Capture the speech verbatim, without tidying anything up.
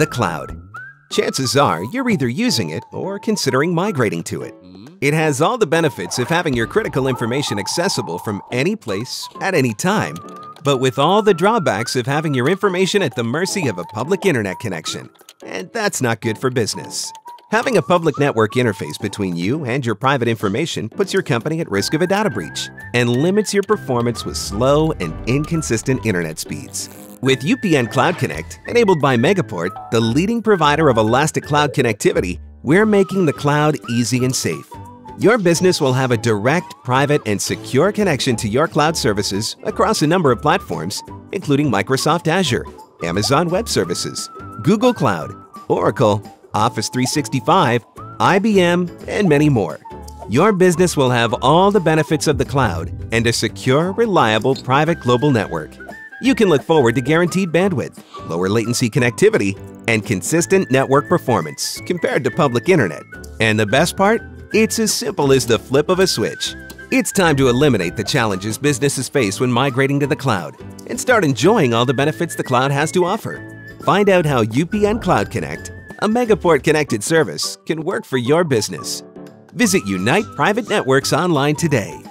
The cloud. Chances are you're either using it or considering migrating to it. It has all the benefits of having your critical information accessible from any place at any time, but with all the drawbacks of having your information at the mercy of a public internet connection. And that's not good for business. Having a public network interface between you and your private information puts your company at risk of a data breach and limits your performance with slow and inconsistent internet speeds. With U P N Cloud Connect, enabled by Megaport, the leading provider of elastic cloud connectivity, we're making the cloud easy and safe. Your business will have a direct, private, and secure connection to your cloud services across a number of platforms, including Microsoft Azure, Amazon Web Services, Google Cloud, Oracle, Office three sixty-five, I B M, and many more. Your business will have all the benefits of the cloud and a secure, reliable, private global network. You can look forward to guaranteed bandwidth, lower latency connectivity, and consistent network performance compared to public internet. And the best part? It's as simple as the flip of a switch. It's time to eliminate the challenges businesses face when migrating to the cloud and start enjoying all the benefits the cloud has to offer. Find out how U P N Cloud Connect, a Megaport connected service, can work for your business. Visit Unite Private Networks online today.